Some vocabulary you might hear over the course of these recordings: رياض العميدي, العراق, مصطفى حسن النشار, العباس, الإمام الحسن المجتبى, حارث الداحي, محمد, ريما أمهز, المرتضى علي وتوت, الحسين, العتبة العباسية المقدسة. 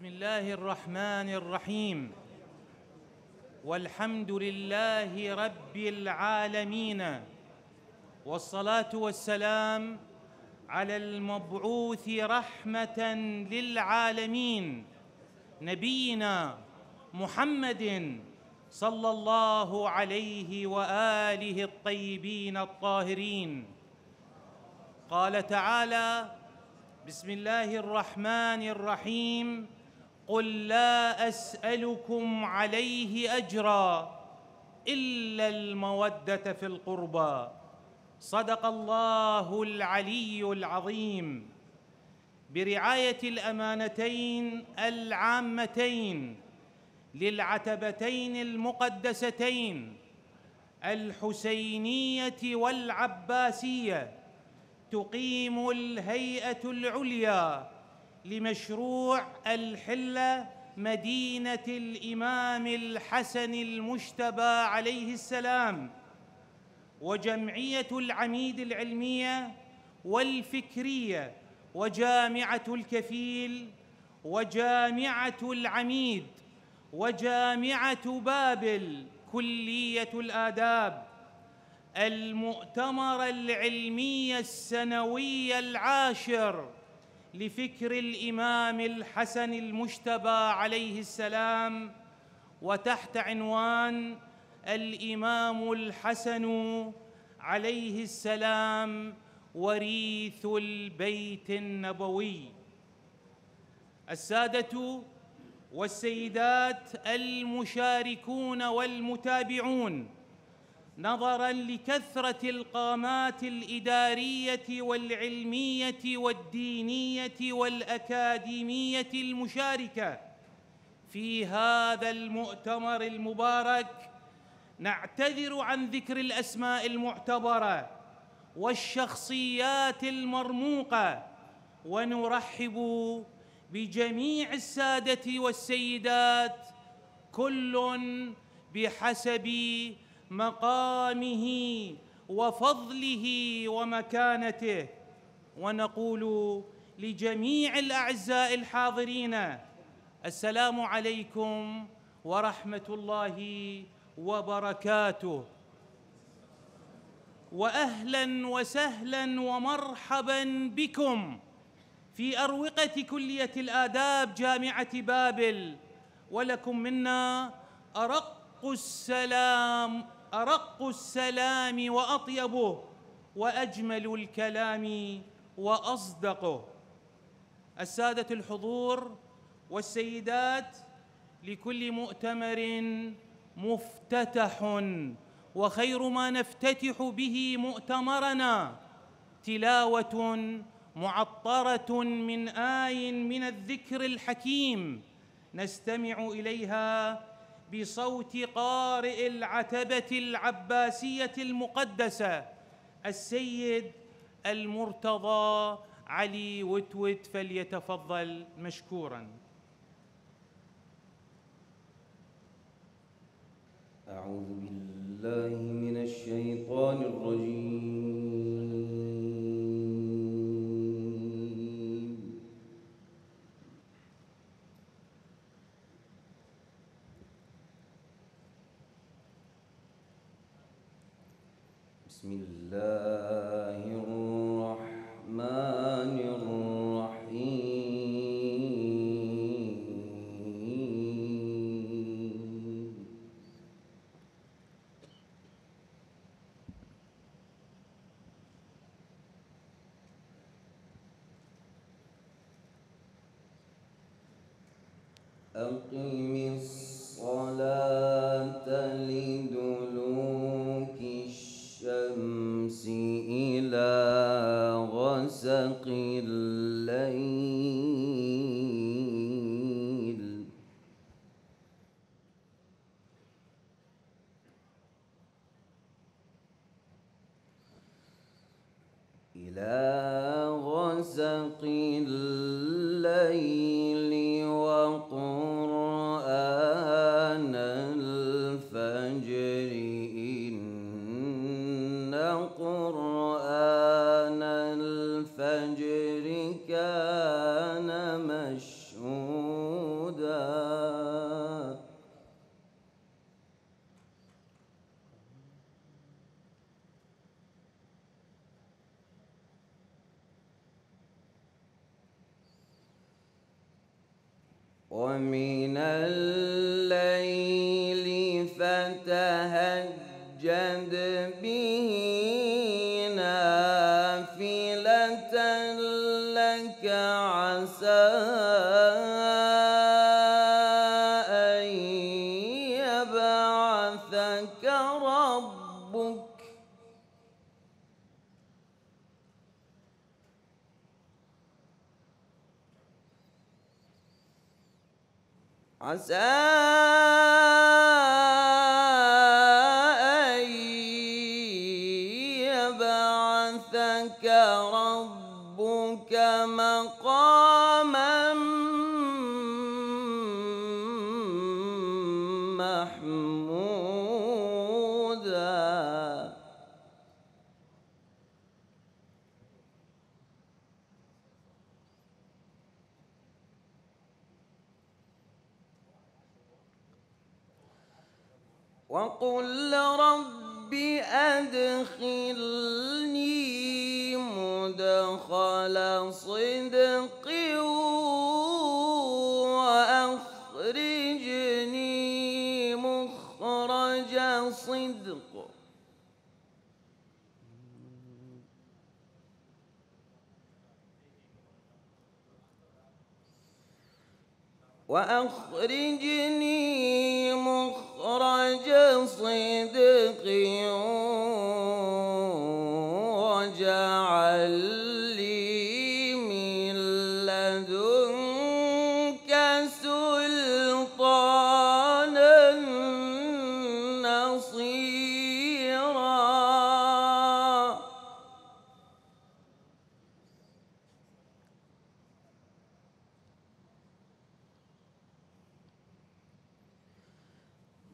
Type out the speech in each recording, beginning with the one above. بسم الله الرحمن الرحيم. والحمد لله رب العالمين، والصلاة والسلام على المبعوث رحمة للعالمين نبينا محمد صلى الله عليه وآله الطيبين الطاهرين. قال تعالى: بسم الله الرحمن الرحيم، قل لا أسألكم عليه أجرا إلا المودة في القربى، صدق الله العلي العظيم. برعاية الأمانتين العامتين للعتبتين المقدستين الحسينية والعباسية، تقيم الهيئة العليا لمشروع الحلة مدينة الإمام الحسن المجتبى عليه السلام وجمعية العميد العلمية والفكرية وجامعة الكفيل وجامعة العميد وجامعة بابل كلية الآداب، المؤتمر العلمي السنوي العاشر لفكر الإمام الحسن المجتبى عليه السلام، وتحت عنوان الإمام الحسن عليه السلام وريث البيت النبوي. السادة والسيدات المشاركون والمتابعون، نظراً لكثرة القامات الإدارية والعلمية والدينية والأكاديمية المشاركة في هذا المؤتمر المبارك، نعتذر عن ذكر الأسماء المعتبرة والشخصيات المرموقة، ونرحب بجميع السادة والسيدات كل بحسب مقامه وفضله ومكانته، ونقول لجميع الأعزاء الحاضرين: السلام عليكم ورحمة الله وبركاته، وأهلاً وسهلاً ومرحباً بكم في أروقة كلية الآداب جامعة بابل، ولكم منا أرق السلام وأطيبه وأجمل الكلام وأصدقه. السادة الحضور والسيدات، لكل مؤتمر مفتتح، وخير ما نفتتح به مؤتمرنا تلاوة معطرة من آي من الذكر الحكيم، نستمع إليها بصوت قارئ العتبة العباسية المقدسة السيد المرتضى علي وتوت، فليتفضل مشكوراً. أعوذ بالله من الشيطان الرجيم. بسم الله الرحمن الرحيم. أقم الصلاة لدلوك الشمس إلى غسق الليل وقرآن الفجر، إن قرآن الفجر ومن الليل فتهجد به نافلة لك عسى أن يبعثك ربك عسى أن يبعثك ربك مقاما محمودا. وقل رب أدخلني مدخل صدق وأخرجني مخرج صدق وأخرجني مخرج صدق واجعل لي من لدنك سلطانا نصيرا.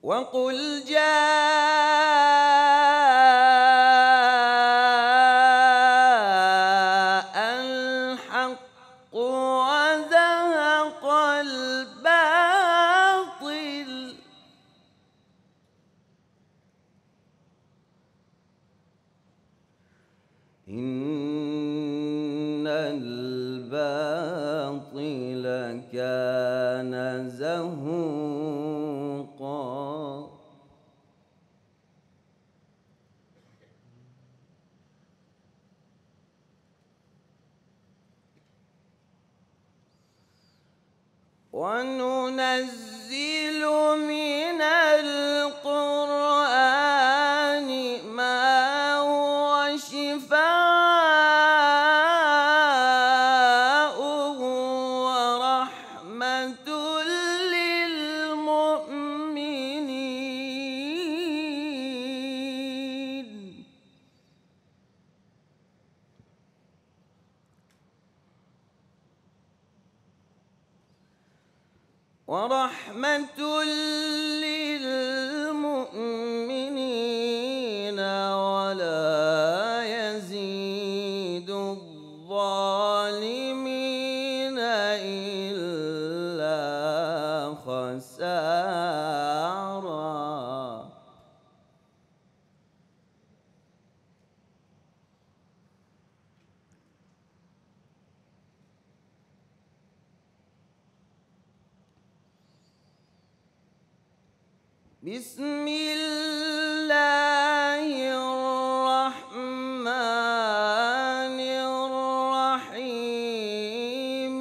وقل جاء الحق وزهق الباطل إن الباطل كان زهوقا. وَنُنَزِّلُ مِنَ الْقُرْآنِ مَا هُوَ شِفَاءٌ وَرَحْمَةٌ لِلْمُؤْمِنِينَ. ورحمة للمؤمنين ولا يزيد الظالمين إلا خسارا. بسم الله الرحمن الرحيم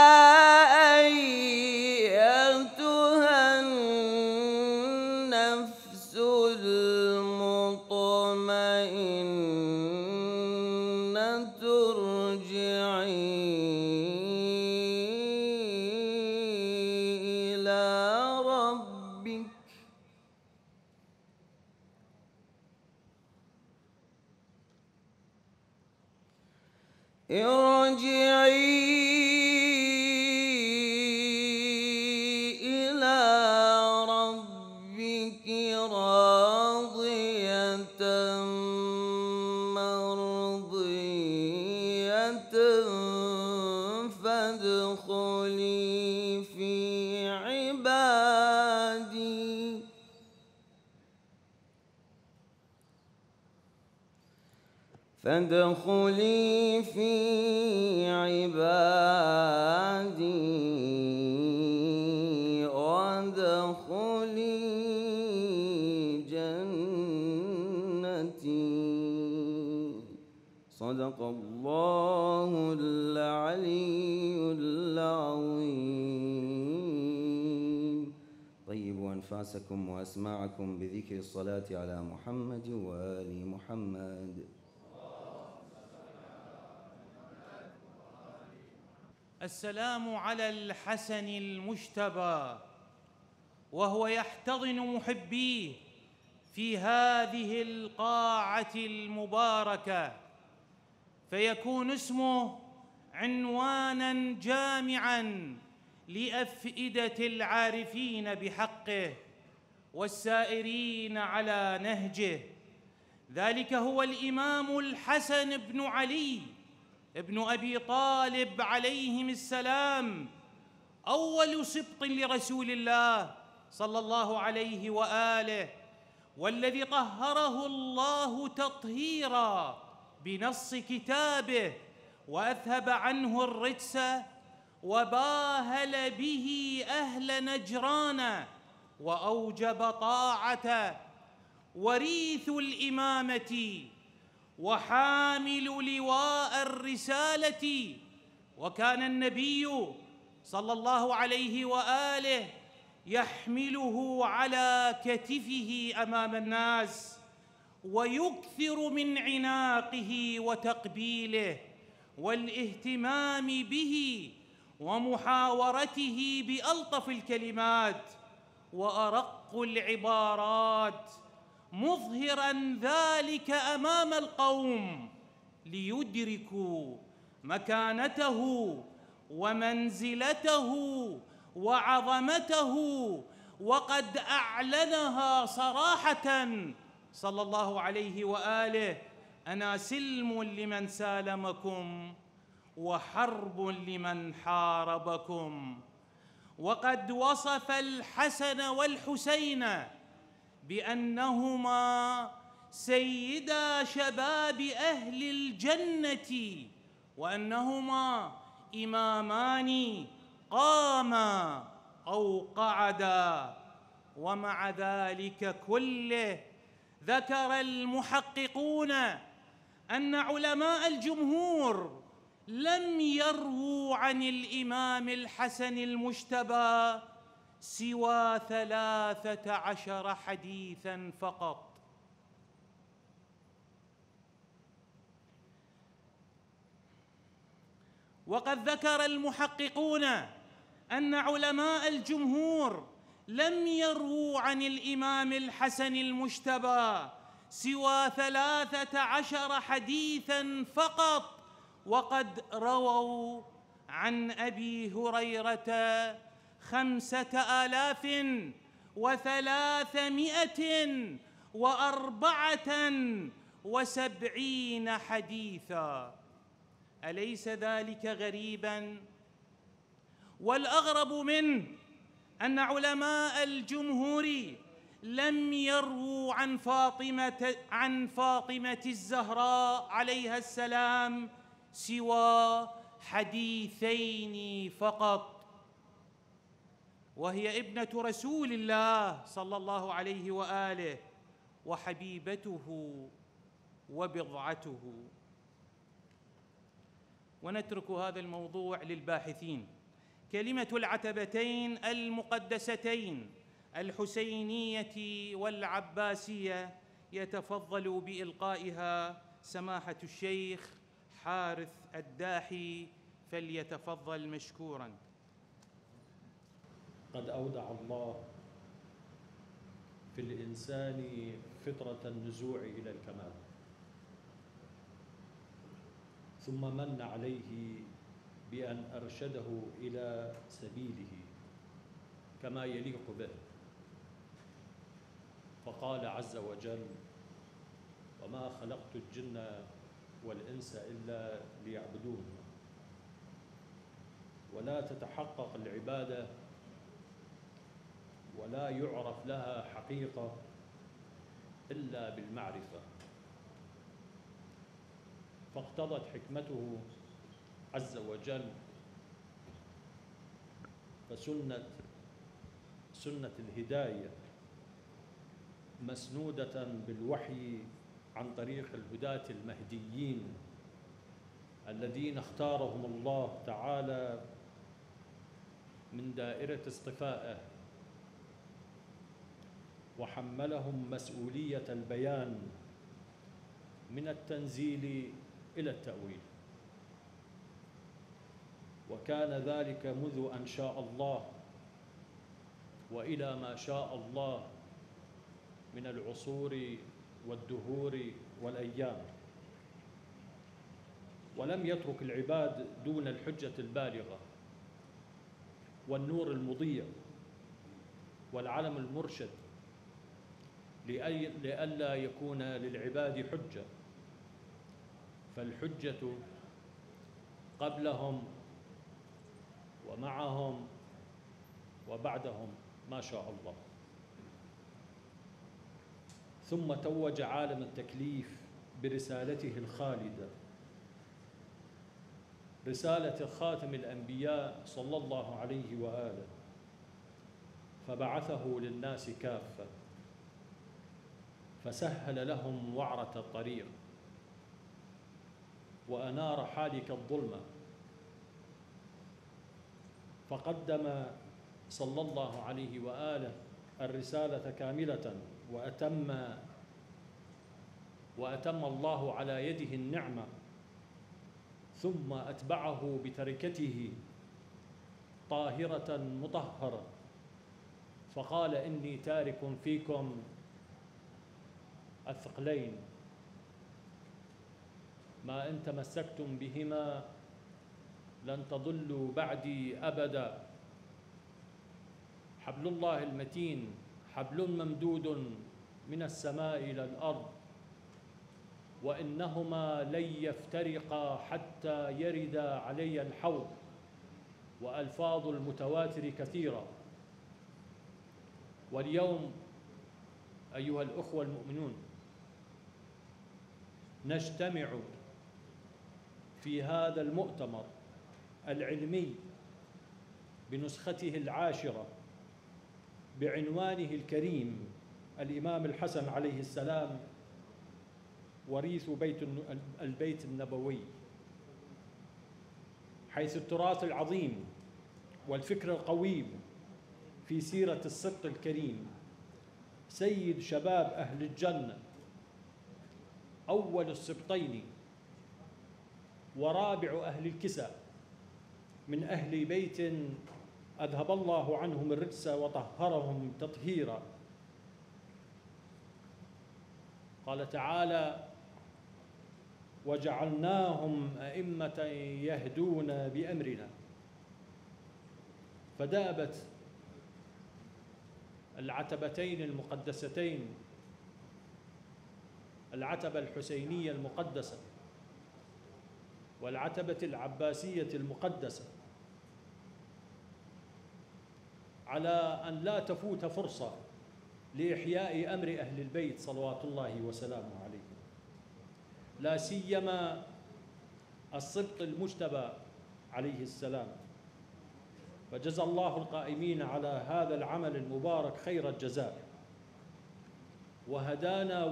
أيتها النفس المطمئنة ترجعي إلى ربك راضية مرضية فادخلي في عبادي فادخلي في عبادي وادخلي جنتي. صدق الله العلي العظيم. طيبوا أنفاسكم وأسماعكم بذكر الصلاة على محمد وآل محمد. السلام على الحسن المجتبى وهو يحتضن محبيه في هذه القاعة المباركة، فيكون اسمه عنواناً جامعاً لأفئدة العارفين بحقه والسائرين على نهجه. ذلك هو الإمام الحسن بن علي ابن أبي طالب عليهم السلام، أول سبط لرسول الله صلى الله عليه وآله، والذي طهره الله تطهيرا بنص كتابه وأذهب عنه الرجس وباهل به أهل نجران وأوجب طاعته، وريث الإمامة وحامل لواء الرسالة. وكان النبي صلى الله عليه وآله يحمله على كتفه أمام الناس ويكثر من عناقه وتقبيله والاهتمام به ومحاورته بألطف الكلمات وأرق العبارات، مظهراً ذلك أمام القوم ليدركوا مكانته ومنزلته وعظمته، وقد أعلنها صراحةً صلى الله عليه وآله: أنا سلم لمن سالمكم وحرب لمن حاربكم. وقد وصف الحسن والحسين بأنهما سيدا شباب أهل الجنة، وأنهما إمامان قاما أو قعدا. ومع ذلك كله ذكر المحققون أن علماء الجمهور لم يرووا عن الإمام الحسن المجتبى سوى 13 حديثاً فقط. وقد ذكر المحققون أن علماء الجمهور لم يرووا عن الإمام الحسن المجتبى سوى 13 حديثاً فقط، وقد رووا عن أبي هريرة 5374 حديثا. أليس ذلك غريبا؟ والأغرب منه أن علماء الجمهور لم يروا عن فاطمة الزهراء عليها السلام سوى حديثين فقط، وهي ابنة رسول الله صلى الله عليه وآله وحبيبته وبضعته. ونترك هذا الموضوع للباحثين. كلمة العتبتين المقدستين الحسينية والعباسية يتفضل بإلقائها سماحة الشيخ حارث الداحي، فليتفضل مشكوراً. قد أودع الله في الإنسان فطرة النزوع إلى الكمال، ثم من عليه بأن أرشده إلى سبيله كما يليق به، فقال عز وجل: وما خلقت الجن والإنس إلا ليعبدون، ولا تتحقق العبادة ولا يعرف لها حقيقة إلا بالمعرفة. فاقتضت حكمته عز وجل فسنة الهداية مسنودة بالوحي عن طريق الهداة المهديين الذين اختارهم الله تعالى من دائرة اصطفائه، وحملهم مسؤولية البيان من التنزيل إلى التأويل، وكان ذلك منذ أن شاء الله وإلى ما شاء الله من العصور والدهور والأيام، ولم يترك العباد دون الحجة البالغة والنور المضيء والعلم المرشد، لئلا يكون للعباد حجة، فالحجة قبلهم ومعهم وبعدهم ما شاء الله. ثم توج عالم التكليف برسالته الخالدة، رسالة خاتم الأنبياء صلى الله عليه وآله، فبعثه للناس كافة، فسهل لهم وعرة الطريق، وأنار حالك الظلمة، فقدم صلى الله عليه وآله الرسالة كاملة وأتم الله على يده النعمة، ثم أتبعه بتركته طاهرة مطهرة، فقال: إني تارك فيكم الثقلين، ما إن تمسكتم بهما لن تضلوا بعدي أبدا، حبل الله المتين، حبل ممدود من السماء إلى الأرض، وإنهما لن يفترقا حتى يردا علي الحوض، وألفاظ المتواتر كثيرة. واليوم أيها الأخوة المؤمنون نجتمع في هذا المؤتمر العلمي بنسخته العاشرة بعنوانه الكريم: الإمام الحسن عليه السلام وريث البيت النبوي، حيث التراث العظيم والفكر القويم في سيرة الصدق الكريم، سيد شباب أهل الجنة، أول السبطين ورابع أهل الكسى، من أهل بيت أذهب الله عنهم الرجس وطهرهم تطهيرا. قال تعالى: وجعلناهم أئمة يهدون بأمرنا. فدابت العتبتين المقدستين، العتبة الحسينية المقدسة والعتبة العباسية المقدسة، على أن لا تفوت فرصة لإحياء أمر أهل البيت صلوات الله وسلامه عليه، لا سيما الصدق المجتبى عليه السلام. فجزى الله القائمين على هذا العمل المبارك خير الجزاء، وهدانا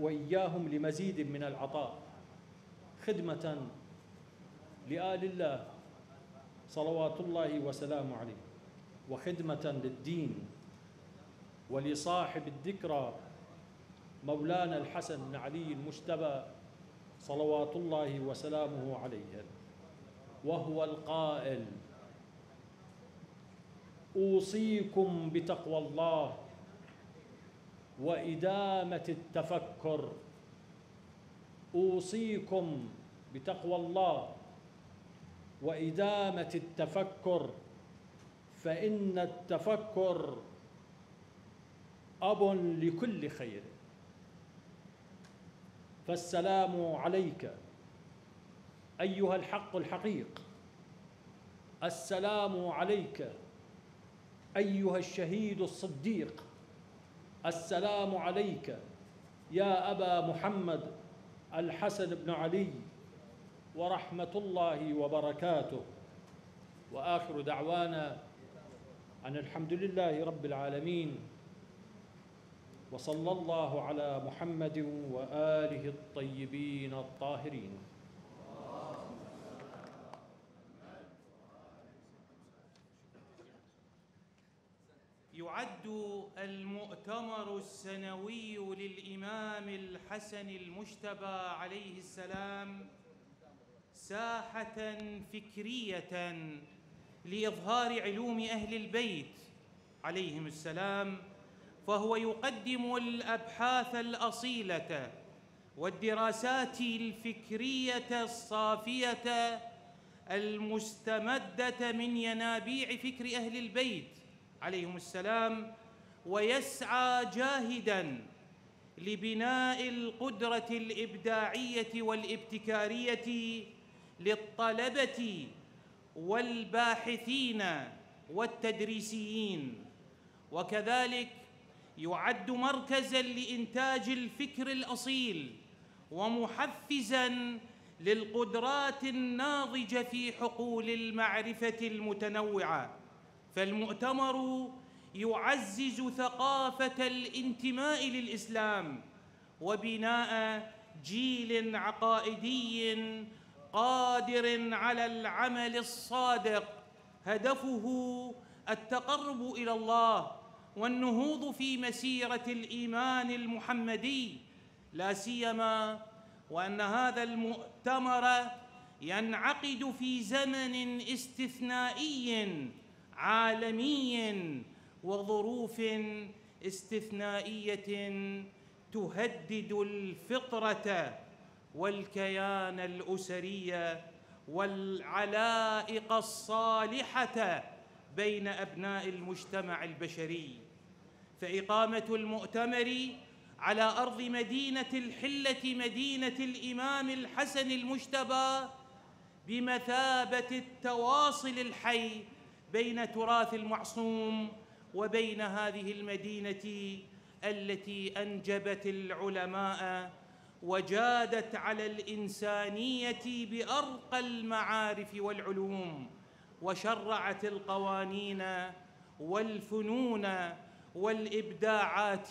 وإياهم لمزيد من العطاء، خدمة لآل الله صلوات الله وسلامه عليه، وخدمة للدين ولصاحب الذكرى مولانا الحسن بن علي المجتبى صلوات الله وسلامه عليه، وهو القائل: أوصيكم بتقوى الله وإدامة التفكر، أوصيكم بتقوى الله وإدامة التفكر، فإن التفكر أب لكل خير. فالسلام عليك أيها الحق الحقيق، السلام عليك أيها الشهيد الصديق، السلام عليك يا أبا محمد الحسن بن علي ورحمة الله وبركاته. وآخر دعوانا أن الحمد لله رب العالمين، وصلى الله على محمد وآله الطيبين الطاهرين. يعد المؤتمر السنوي للإمام الحسن المجتبى عليه السلام ساحة فكرية لإظهار علوم أهل البيت عليهم السلام، فهو يقدم الأبحاث الأصيلة والدراسات الفكرية الصافية المستمدة من ينابيع فكر أهل البيت عليهم السلام، ويسعى جاهداً لبناء القدرة الإبداعية والابتكارية للطلبة والباحثين والتدريسيين. وكذلك يعد مركزاً لإنتاج الفكر الأصيل ومحفزاً للقدرات الناضجة في حقول المعرفة المتنوعة. فالمؤتمر يعزز ثقافة الانتماء للإسلام وبناء جيل عقائدي قادر على العمل الصادق، هدفه التقرب إلى الله والنهوض في مسيرة الإيمان المحمدي، لا سيما وأن هذا المؤتمر ينعقد في زمن استثنائي عالمي وظروف استثنائية تهدد الفطرة والكيان الأسري والعلائق الصالحة بين أبناء المجتمع البشري. فإقامة المؤتمر على أرض مدينة الحلة مدينة الإمام الحسن المجتبى بمثابة التواصل الحي بين تراث المعصوم وبين هذه المدينة التي أنجبت العلماء وجادت على الإنسانية بأرقى المعارف والعلوم، وشرعت القوانين والفنون والإبداعات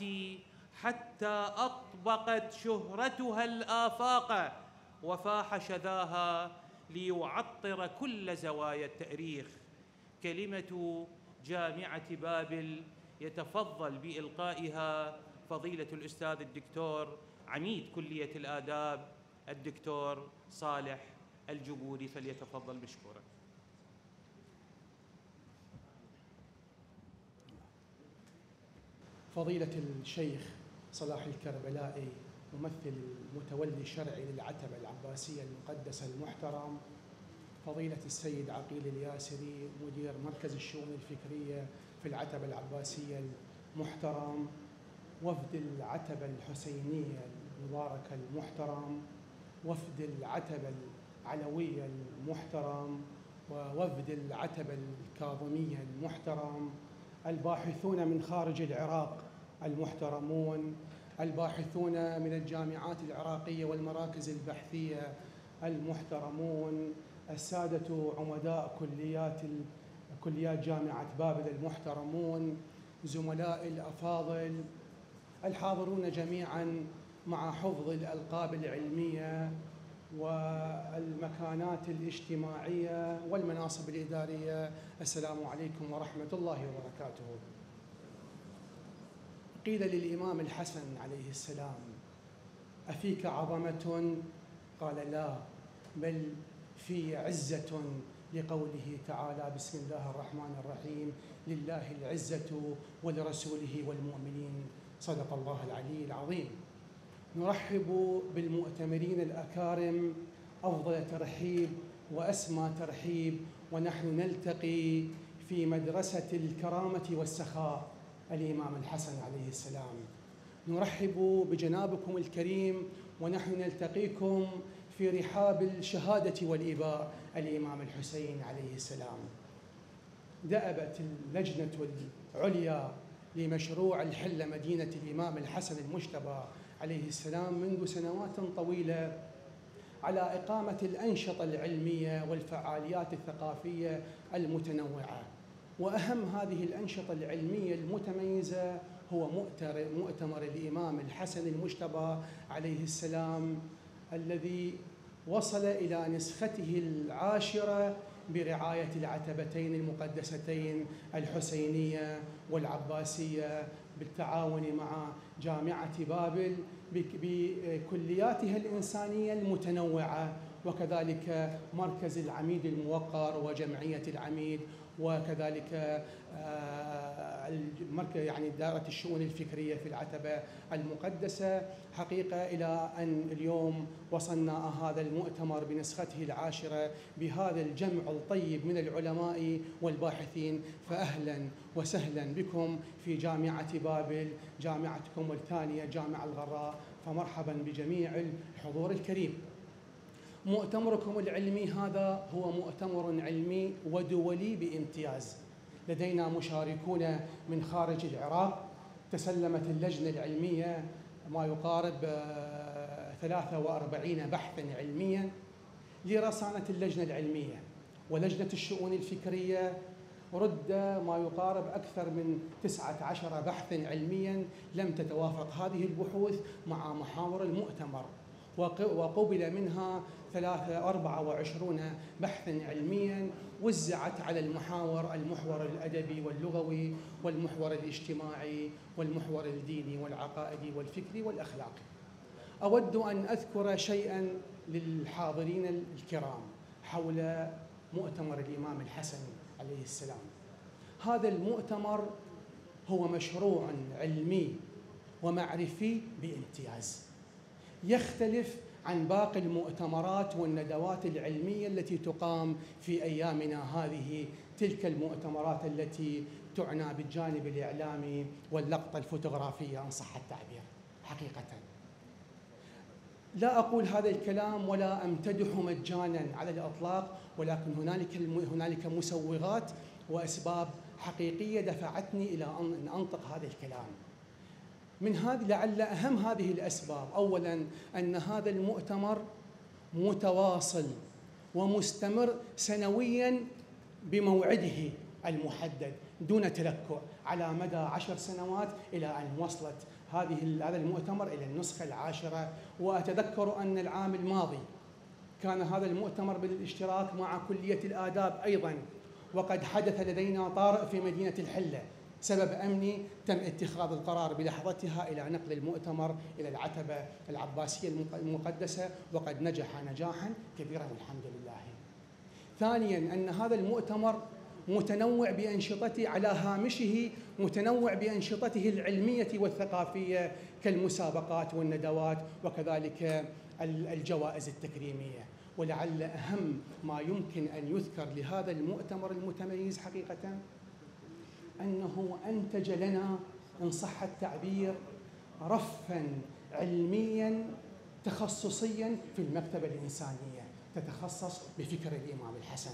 حتى أطبقت شهرتها الآفاق وفاح شذاها ليعطر كل زوايا التاريخ. كلمة جامعة بابل يتفضل بإلقائها فضيلة الأستاذ الدكتور عميد كلية الآداب الدكتور صالح الجبوري، فليتفضل مشكورا. فضيلة الشيخ صلاح الكربلائي ممثل متولي شرعي للعتبة العباسية المقدسة المحترم، فضيلة السيد عقيل الياسري مدير مركز الشؤون الفكرية في العتبة العباسية المحترم، وفد العتبة الحسينية المباركة المحترم، وفد العتبة العلوية المحترم، ووفد العتبة الكاظمية المحترم، الباحثون من خارج العراق المحترمون، الباحثون من الجامعات العراقية والمراكز البحثية المحترمون، السادة عمداء كليات جامعة بابل المحترمون، زملاء الأفاضل الحاضرون جميعاً مع حفظ الألقاب العلمية والمكانات الاجتماعية والمناصب الإدارية، السلام عليكم ورحمة الله وبركاته. قيل للإمام الحسن عليه السلام: أفيك عظمة؟ قال: لا، بل في عزة، لقوله تعالى: بسم الله الرحمن الرحيم، لله العزة ولرسوله والمؤمنين، صدق الله العلي العظيم. نرحب بالمؤتمرين الأكارم أفضل ترحيب وأسمى ترحيب، ونحن نلتقي في مدرسة الكرامة والسخاء الإمام الحسن عليه السلام. نرحب بجنابكم الكريم ونحن نلتقيكم في رحاب الشهادة والإباء الإمام الحسين عليه السلام. دأبت اللجنة العليا لمشروع الحلة مدينة الإمام الحسن المجتبى عليه السلام منذ سنوات طويلة على إقامة الأنشطة العلمية والفعاليات الثقافية المتنوعة، وأهم هذه الأنشطة العلمية المتميزة هو مؤتمر الإمام الحسن المجتبى عليه السلام الذي وصل إلى نسخته العاشرة برعاية العتبتين المقدستين الحسينية والعباسية بالتعاون مع جامعة بابل بكلياتها الإنسانية المتنوعة، وكذلك مركز العميد الموقر وجمعية العميد، وكذلك يعني دائرة الشؤون الفكرية في العتبة المقدسة. حقيقة إلى أن اليوم وصلنا هذا المؤتمر بنسخته العاشرة بهذا الجمع الطيب من العلماء والباحثين، فأهلا وسهلا بكم في جامعة بابل، جامعتكم الثانية جامعة الغراء، فمرحبا بجميع الحضور الكريم. مؤتمركم العلمي هذا هو مؤتمر علمي ودولي بامتياز، لدينا مشاركون من خارج العراق. تسلمت اللجنة العلمية ما يقارب 43 بحثاً علمياً لرصانة اللجنة العلمية، ولجنة الشؤون الفكرية رد ما يقارب أكثر من 19 بحثاً علمياً لم تتوافق هذه البحوث مع محاور المؤتمر، وقبل منها 24 بحثاً علمياً وزعت على المحور الأدبي واللغوي والمحور الاجتماعي والمحور الديني والعقائدي والفكري والأخلاقي. أود أن أذكر شيئاً للحاضرين الكرام حول مؤتمر الإمام الحسن عليه السلام. هذا المؤتمر هو مشروع علمي ومعرفي بامتياز، يختلف عن باقي المؤتمرات والندوات العلمية التي تقام في أيامنا هذه، تلك المؤتمرات التي تعنى بالجانب الإعلامي واللقطة الفوتوغرافية إن صح التعبير. حقيقة لا أقول هذا الكلام ولا أمتدح مجانا على الإطلاق، ولكن هنالك مسوغات وأسباب حقيقية دفعتني إلى أن أنطق هذا الكلام. من هذه لعل أهم هذه الأسباب، أولاً أن هذا المؤتمر متواصل ومستمر سنوياً بموعده المحدد دون تلكؤ على مدى 10 سنوات إلى أن وصلت هذا المؤتمر إلى النسخة العاشرة. وأتذكر أن العام الماضي كان هذا المؤتمر بالاشتراك مع كلية الآداب أيضاً، وقد حدث لدينا طارئ في مدينة الحلة سبب أمني تم اتخاذ القرار بلحظتها إلى نقل المؤتمر إلى العتبة العباسية المقدسة، وقد نجح نجاحاً كبيراً والحمد لله. ثانياً أن هذا المؤتمر متنوع بأنشطته، على هامشه متنوع بأنشطته العلمية والثقافية كالمسابقات والندوات وكذلك الجوائز التكريمية. ولعل أهم ما يمكن أن يذكر لهذا المؤتمر المتميز حقيقةً أنه أنتج لنا إن صح التعبير رفاً علمياً تخصصياً في المكتبة الإنسانية تتخصص بفكر الإمام الحسن.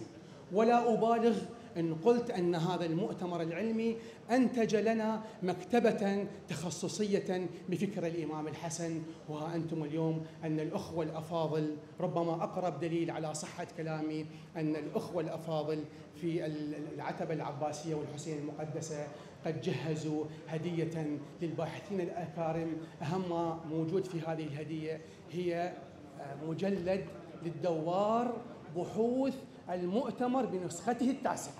ولا أبالغ إن قلت أن هذا المؤتمر العلمي أنتج لنا مكتبة تخصصية بفكر الإمام الحسن، وها أنتم اليوم. أن الأخوة الأفاضل، ربما أقرب دليل على صحة كلامي أن الأخوة الأفاضل في العتبة العباسية والحسين المقدسة قد جهزوا هدية للباحثين الأكارم. أهم ما موجود في هذه الهدية هي مجلد للدوار بحوث المؤتمر بنسخته التاسعة،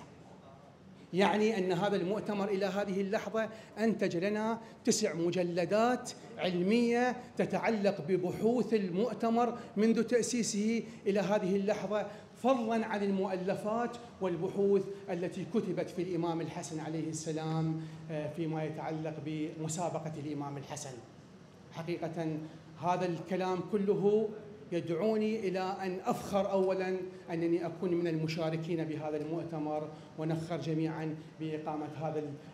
يعني أن هذا المؤتمر إلى هذه اللحظة أنتج لنا 9 مجلدات علمية تتعلق ببحوث المؤتمر منذ تأسيسه إلى هذه اللحظة، فضلاً عن المؤلفات والبحوث التي كتبت في الإمام الحسن عليه السلام فيما يتعلق بمسابقة الإمام الحسن. حقيقة هذا الكلام كله يدعوني إلى أن أفخر أولاً أنني أكون من المشاركين بهذا المؤتمر، ونفخر جميعاً بإقامة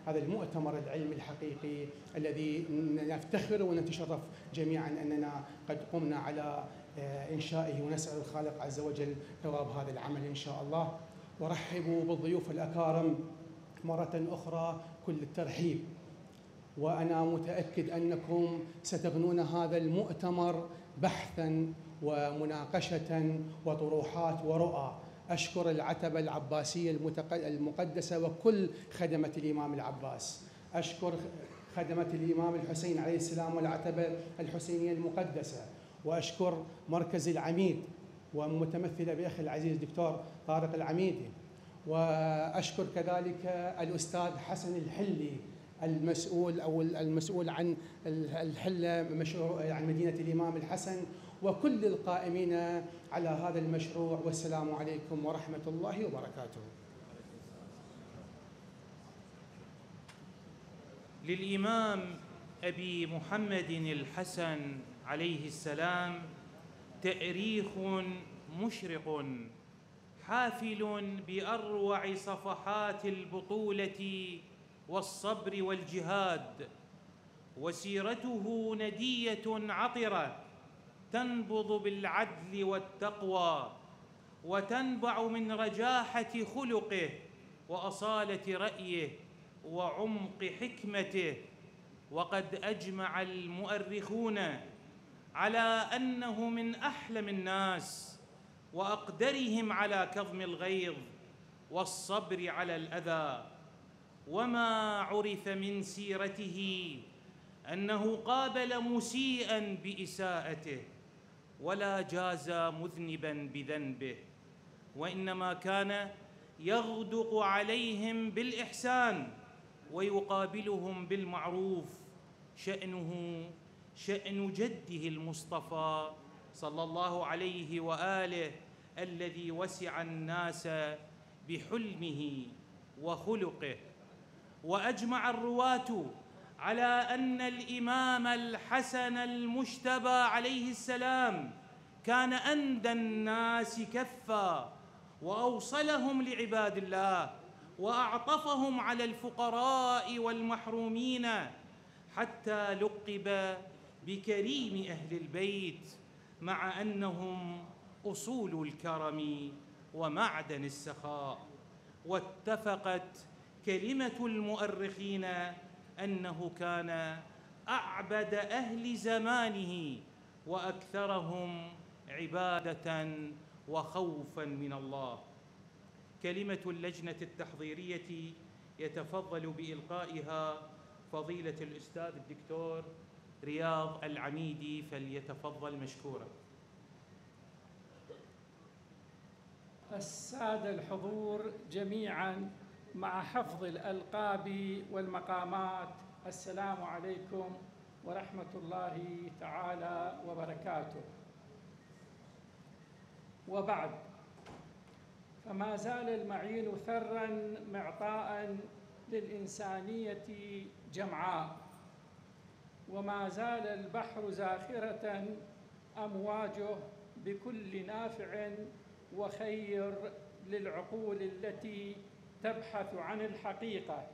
هذا المؤتمر العلمي الحقيقي الذي نفتخر ونتشرف جميعاً أننا قد قمنا على إنشائه، ونسأل الخالق عز وجل ثواب هذا العمل إن شاء الله. ورحبوا بالضيوف الأكارم مرة أخرى كل الترحيب، وأنا متأكد أنكم ستغنون هذا المؤتمر بحثاً ومناقشة وطروحات ورؤى. أشكر العتبة العباسية المقدسة وكل خدمة الإمام العباس، أشكر خدمة الإمام الحسين عليه السلام والعتبة الحسينية المقدسة، وأشكر مركز العميد ومتمثلة بأخي العزيز دكتور طارق العميدي، وأشكر كذلك الأستاذ حسن الحلي المسؤول عن الحلة مشروع عن مدينة الإمام الحسن، وكل القائمين على هذا المشروع. والسلام عليكم ورحمة الله وبركاته. للإمام أبي محمد الحسن عليه السلام تأريخ مشرق حافل بأروع صفحات البطولة والصبر والجهاد، وسيرته ندية عطرة تنبض بالعدل والتقوى، وتنبع من رجاحة خلقه وأصالة رأيه وعمق حكمته. وقد أجمع المؤرخون على أنه من أحلم الناس وأقدرهم على كظم الغيظ والصبر على الأذى. وما عرف من سيرته أنه قابل مسيئاً بإساءته، ولا جاز مذنباً بذنبه، وإنما كان يغدق عليهم بالإحسان ويقابلهم بالمعروف. شأنه شأن جده المصطفى صلى الله عليه وآله، الذي وسع الناس بحلمه وخلقه. وأجمع الرواة على أن الإمام الحسن المجتبى عليه السلام كان أندى الناس كفا، وأوصلهم لعباد الله، وأعطفهم على الفقراء والمحرومين، حتى لقب بكريم أهل البيت، مع أنهم أصول الكرم ومعدن السخاء. واتفقت كلمة المؤرخين أنه كان أعبد أهل زمانه وأكثرهم عبادة وخوفاً من الله. كلمة اللجنة التحضيرية يتفضل بإلقائها فضيلة الأستاذ الدكتور رياض العميدي، فليتفضل مشكورا. السادة الحضور جميعاً، مع حفظ الألقاب والمقامات، السلام عليكم ورحمة الله تعالى وبركاته. وبعد، فما زال المعين ثراً معطاءً للإنسانية جمعاء، وما زال البحر زاخرة أمواجه بكل نافع وخير للعقول التي تبحث عن الحقيقة.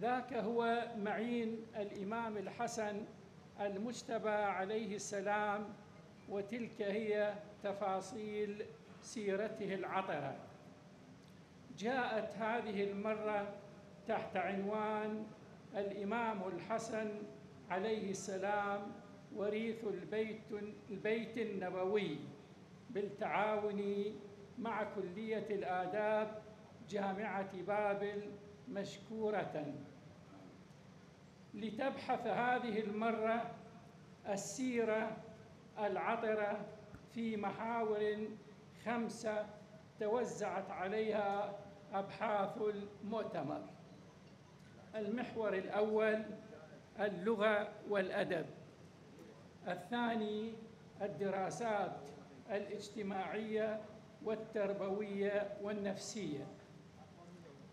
ذاك هو معين الإمام الحسن المجتبى عليه السلام، وتلك هي تفاصيل سيرته العطرة. جاءت هذه المرة تحت عنوان الإمام الحسن عليه السلام وريث البيت النبوي، بالتعاون مع كلية الآداب جامعة بابل مشكورة، لتبحث هذه المرة السيرة العطرة في محاور 5 توزعت عليها أبحاث المؤتمر. المحور الأول اللغة والأدب، الثاني الدراسات الاجتماعية والتربوية والنفسية،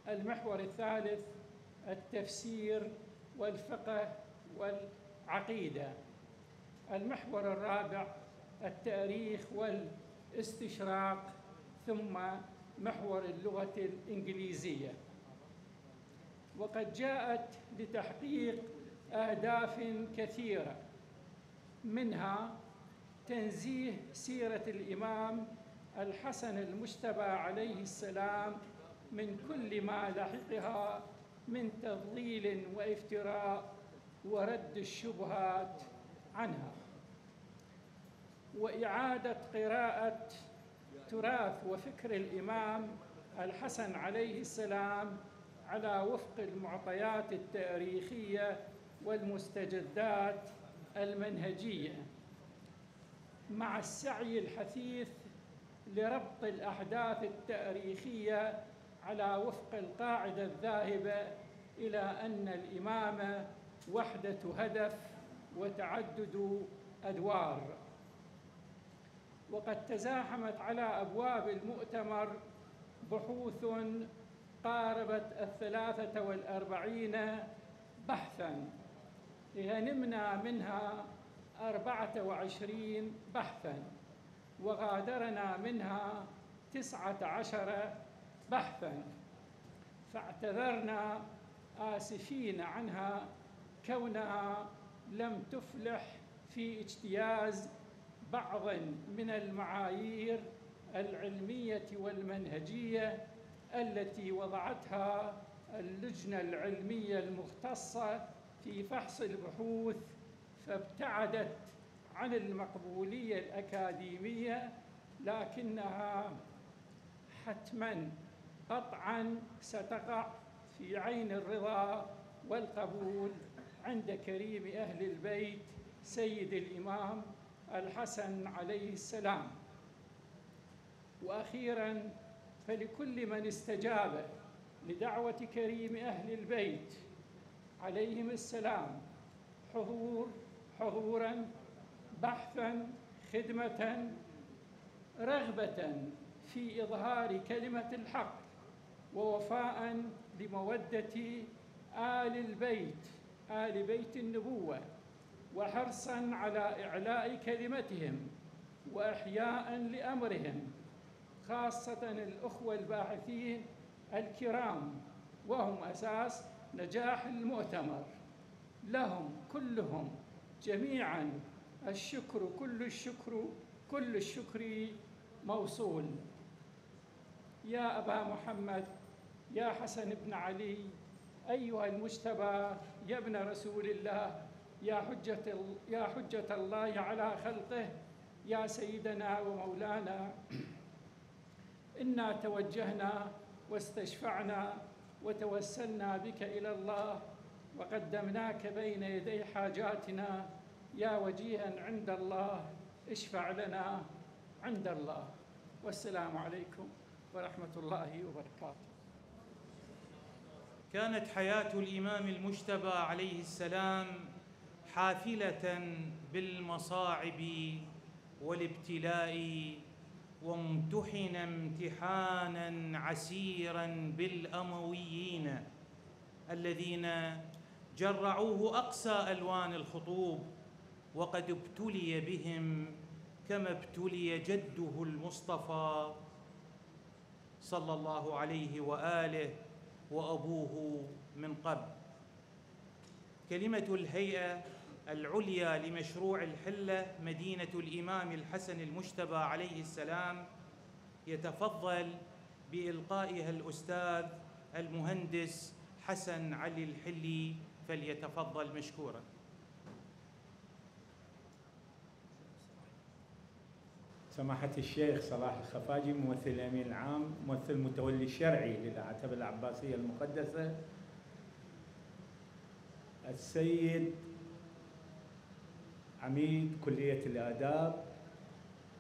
المحور الثالث التفسير والفقه والعقيدة، المحور الرابع التاريخ والاستشراق، ثم محور اللغة الإنجليزية. وقد جاءت لتحقيق أهداف كثيرة، منها تنزيه سيرة الإمام الحسن المجتبى عليه السلام من كل ما لحقها من تضليل وافتراء ورد الشبهات عنها، وإعادة قراءة تراث وفكر الإمام الحسن عليه السلام على وفق المعطيات التاريخية والمستجدات المنهجية، مع السعي الحثيث لربط الأحداث التاريخية على وفق القاعدة الذاهبة إلى أن الإمامة وحدة هدف وتعدد أدوار. وقد تزاحمت على أبواب المؤتمر بحوث قاربت 43 بحثاً، غنمنا منها 24 بحثاً، وغادرنا منها 19 بحثاً، فاعتذرنا آسفين عنها كونها لم تفلح في اجتياز بعض من المعايير العلمية والمنهجية التي وضعتها اللجنة العلمية المختصة في فحص البحوث، فابتعدت عن المقبولية الأكاديمية، لكنها حتماً قطعاً ستقع في عين الرضا والقبول عند كريم أهل البيت سيد الإمام الحسن عليه السلام. وأخيراً، فلكل من استجاب لدعوة كريم أهل البيت عليهم السلام حضوراً، بحثاً، خدمة، رغبة في إظهار كلمة الحق، ووفاء لمودة آل بيت النبوة، وحرصاً على إعلاء كلمتهم وإحياء لأمرهم، خاصة الأخوة الباحثين الكرام، وهم أساس نجاح المؤتمر. لهم كلهم جميعاً الشكر، كل الشكر موصول. يا أبا محمد، يا حسن بن علي، أيها المجتبى، يا ابن رسول الله، يا حجة الله على خلقه، يا سيدنا ومولانا، إنا توجهنا واستشفعنا وتوسلنا بك إلى الله، وقدمناك بين يدي حاجاتنا يا وجيها عند الله، اشفع لنا عند الله. والسلام عليكم ورحمة الله وبركاته. كانت حياة الإمام المجتبى عليه السلام حافلة بالمصاعب والابتلاء، وامتحن امتحاناً عسيراً بالأمويين الذين جرعوه أقصى ألوان الخطوب، وقد ابتلي بهم كما ابتلي جده المصطفى صلى الله عليه وآله وأبوه من قبل. كلمة الهيئة العليا لمشروع الحلة مدينة الإمام الحسن المجتبى عليه السلام يتفضل بإلقائها الأستاذ المهندس حسن علي الحلي، فليتفضل مشكورا. سماحة الشيخ صلاح الخفاجي، ممثل الأمين العام، ممثل متولي الشرعي للعتبة العباسية المقدسة، السيد عميد كلية الآداب،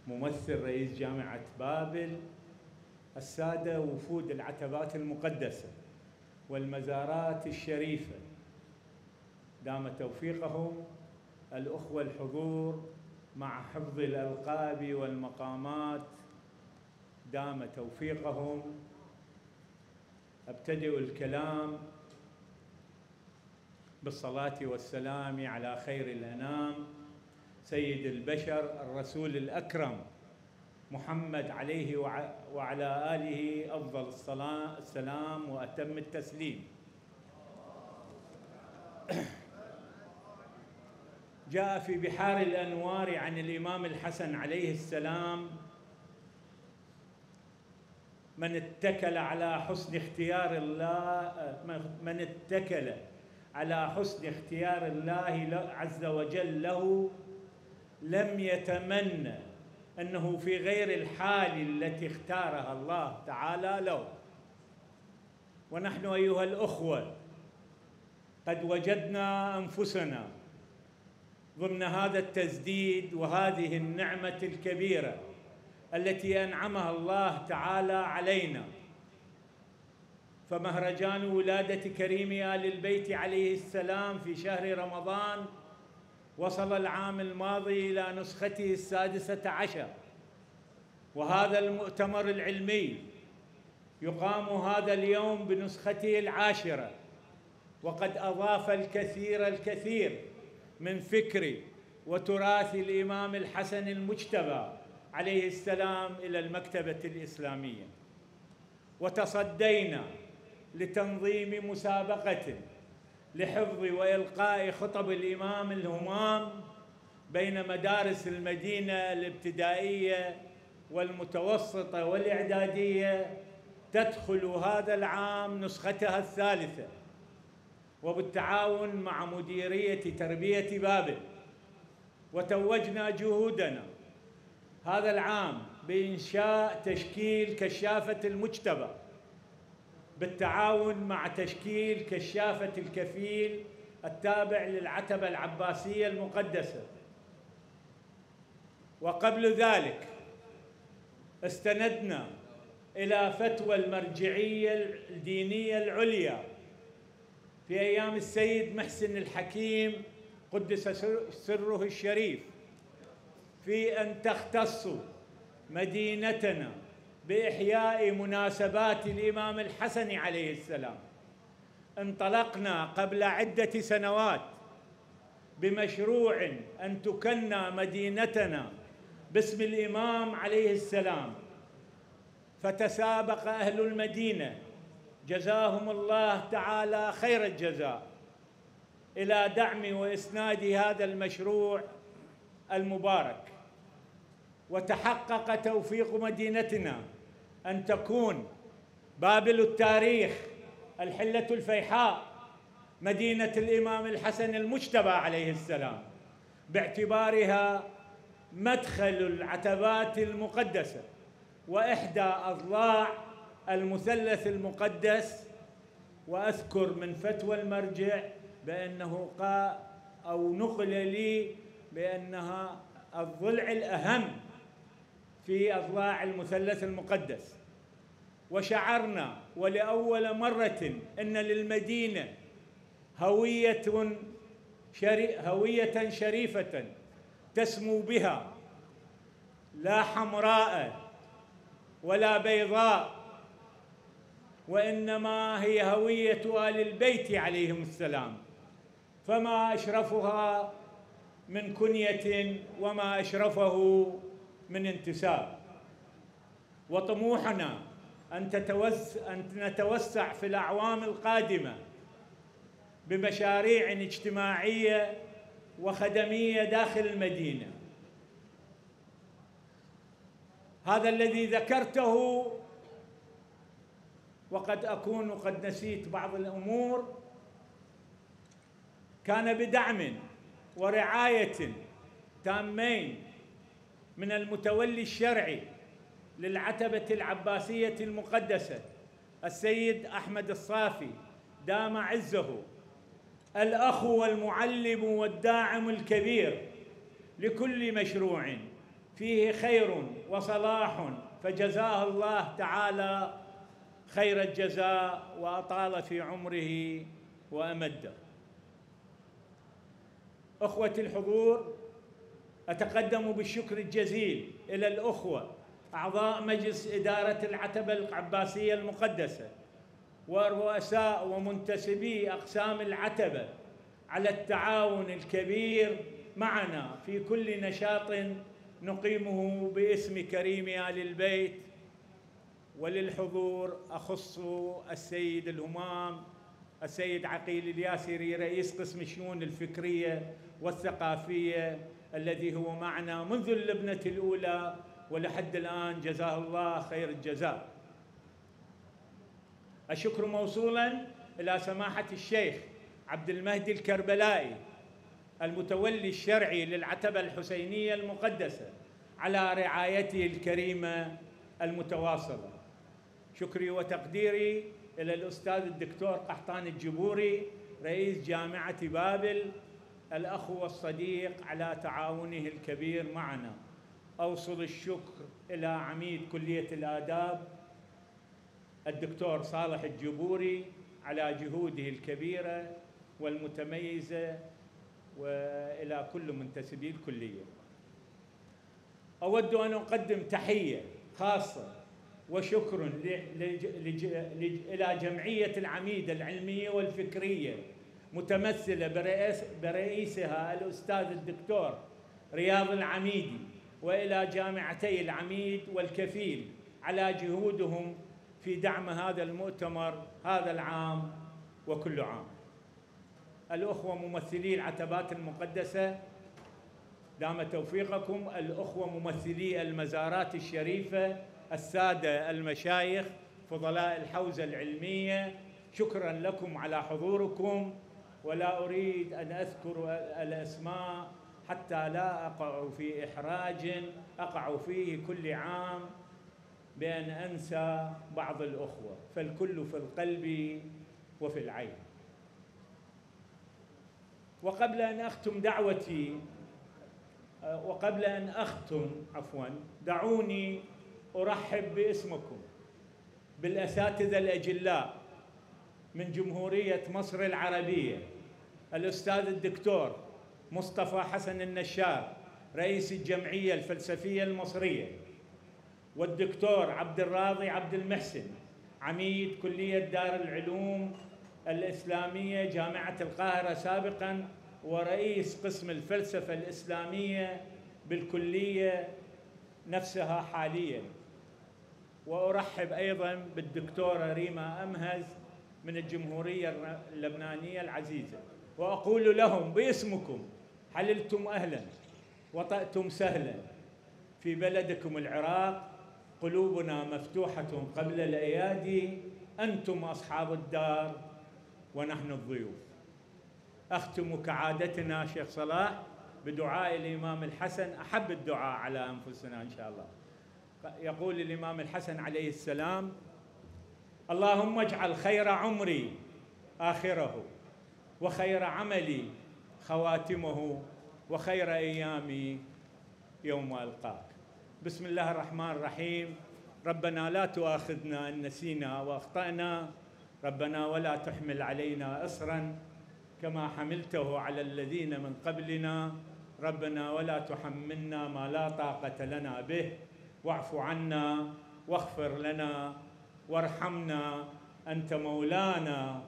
ممثل رئيس جامعة بابل، السادة وفود العتبات المقدسة والمزارات الشريفة، دام توفيقهم الأخوة الحضور مع حفظ الألقاب والمقامات، دام توفيقهم. أبتدئ الكلام بالصلاة والسلام على خير الأنام سيد البشر الرسول الأكرم محمد عليه وعلى آله أفضل الصلاة والسلام وأتم التسليم. جاء في بحار الأنوار عن الإمام الحسن عليه السلام: من اتكل على حسن اختيار الله عز وجل له لم يتمنى أنه في غير الحال التي اختارها الله تعالى له. ونحن أيها الأخوة قد وجدنا أنفسنا ضمن هذا التسديد وهذه النعمة الكبيرة التي أنعمها الله تعالى علينا. فمهرجان ولادة كريم آل البيت عليه السلام في شهر رمضان وصل العام الماضي إلى نسخته 16، وهذا المؤتمر العلمي يقام هذا اليوم بنسخته 10، وقد أضاف الكثير من فكر وتراث الإمام الحسن المجتبى عليه السلام إلى المكتبة الإسلامية. وتصدينا لتنظيم مسابقة لحفظ وإلقاء خطب الإمام الهمام بين مدارس المدينة الابتدائية والمتوسطة والإعدادية تدخل هذا العام نسختها 3، وبالتعاون مع مديرية تربية بابل. وتوجنا جهودنا هذا العام بإنشاء تشكيل كشافة المجتبى بالتعاون مع تشكيل كشافة الكفيل التابع للعتبة العباسية المقدسة. وقبل ذلك استندنا إلى فتوى المرجعية الدينية العليا في أيام السيد محسن الحكيم قدس سره الشريف في أن تختص مدينتنا بإحياء مناسبات الإمام الحسن عليه السلام. انطلقنا قبل عدة سنوات بمشروع أن تكنى مدينتنا باسم الإمام عليه السلام، فتسابق أهل المدينة جزاهم الله تعالى خير الجزاء إلى دعم وإسناد هذا المشروع المبارك. وتحقق توفيق مدينتنا أن تكون بابل التاريخ الحلة الفيحاء مدينة الإمام الحسن المجتبى عليه السلام، باعتبارها مدخل العتبات المقدسة وإحدى أضلاع المثلث المقدس. وأذكر من فتوى المرجع بأنه قال أو نقل لي بأنها الضلع الأهم في أضلاع المثلث المقدس. وشعرنا ولأول مرة أن للمدينة هوية شريفة تسمو بها، لا حمراء ولا بيضاء، وإنما هي هوية آل البيت عليهم السلام. فما أشرفها من كنية وما أشرفه من انتساب. وطموحنا أن نتوسع في الأعوام القادمة بمشاريع اجتماعية وخدمية داخل المدينة. هذا الذي ذكرته، وقد أكون قد نسيت بعض الأمور، كان بدعم ورعاية تامين من المتولي الشرعي للعتبة العباسية المقدسة السيد أحمد الصافي دام عزه، الأخ والمعلم والداعم الكبير لكل مشروع فيه خير وصلاح، فجزاه الله تعالى خير الجزاء وأطال في عمره وأمده. أخوة الحضور، أتقدم بالشكر الجزيل إلى الأخوة أعضاء مجلس إدارة العتبة العباسية المقدسة ورؤساء ومنتسبي أقسام العتبة على التعاون الكبير معنا في كل نشاط نقيمه باسم كريم آل البيت. وللحضور أخص السيد الهمام السيد عقيل الياسري رئيس قسم الشؤون الفكرية والثقافية الذي هو معنا منذ اللبنة الأولى ولحد الآن، جزاه الله خير الجزاء. الشكر موصولا إلى سماحة الشيخ عبد المهدي الكربلائي المتولي الشرعي للعتبة الحسينية المقدسة على رعايته الكريمة المتواصلة. شكري وتقديري إلى الأستاذ الدكتور قحطان الجبوري رئيس جامعة بابل الأخ والصديق على تعاونه الكبير معنا. أوصل الشكر إلى عميد كلية الآداب الدكتور صالح الجبوري على جهوده الكبيرة والمتميزة، وإلى كل منتسبي الكلية. أود أن أقدم تحية خاصة وشكر إلى جمعية العميدة العلمية والفكرية متمثلة برئيسها الأستاذ الدكتور رياض العميدي، وإلى جامعتي العميد والكفيل على جهودهم في دعم هذا المؤتمر هذا العام وكل عام. الأخوة ممثلي العتبات المقدسة دام توفيقكم، الأخوة ممثلي المزارات الشريفة، السادة المشايخ، فضلاء الحوزة العلمية، شكراً لكم على حضوركم، ولا أريد أن أذكر الأسماء حتى لا أقع في إحراج أقع فيه كل عام بأن أنسى بعض الأخوة، فالكل في القلب وفي العين. وقبل أن أختم دعوني أرحب باسمكم بالأساتذة الأجلاء من جمهورية مصر العربية، الأستاذ الدكتور مصطفى حسن النشار رئيس الجمعية الفلسفية المصرية، والدكتور عبد الراضي عبد المحسن عميد كلية دار العلوم الإسلامية جامعة القاهرة سابقاً ورئيس قسم الفلسفة الإسلامية بالكلية نفسها حالياً. وأرحب أيضاً بالدكتورة ريما أمهز من الجمهورية اللبنانية العزيزة، وأقول لهم باسمكم حللتم أهلاً وطأتم سهلاً في بلدكم العراق، قلوبنا مفتوحة قبل الأيادي، أنتم أصحاب الدار ونحن الضيوف. أختم كعادتنا شيخ صلاح بدعاء الإمام الحسن، أحب الدعاء على أنفسنا إن شاء الله. يقول الإمام الحسن عليه السلام: اللهم اجعل خير عمري آخره، وخير عملي خواتمه، وخير أيامي يوم ألقاك. بسم الله الرحمن الرحيم. ربنا لا تؤاخذنا إن نسينا وأخطأنا، ربنا ولا تحمل علينا إصرا كما حملته على الذين من قبلنا، ربنا ولا تحملنا ما لا طاقة لنا به، واعف عنا واغفر لنا وارحمنا، أنت مولانا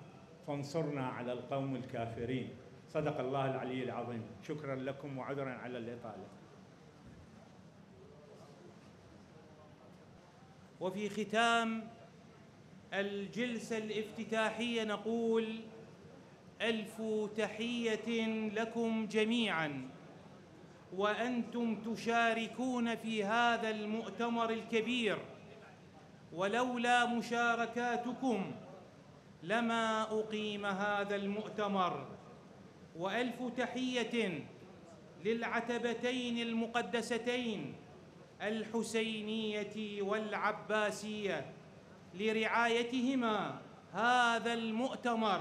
فانصرنا على القوم الكافرين. صدق الله العلي العظيم. شكرا لكم وعذرا على الإطالة. وفي ختام الجلسة الافتتاحية نقول: ألف تحية لكم جميعاً وأنتم تشاركون في هذا المؤتمر الكبير، ولولا مشاركاتكم لما أقيم هذا المؤتمر. وألف تحية للعتبتين المقدستين الحسينية والعباسية لرعايتهما هذا المؤتمر.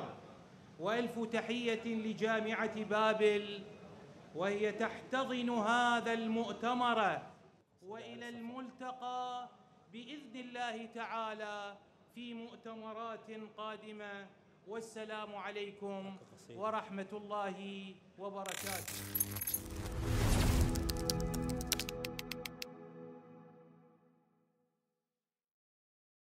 وألف تحية لجامعة بابل وهي تحتضن هذا المؤتمر. وإلى الملتقى بإذن الله تعالى في مؤتمرات قادمة، والسلام عليكم ورحمة الله وبركاته.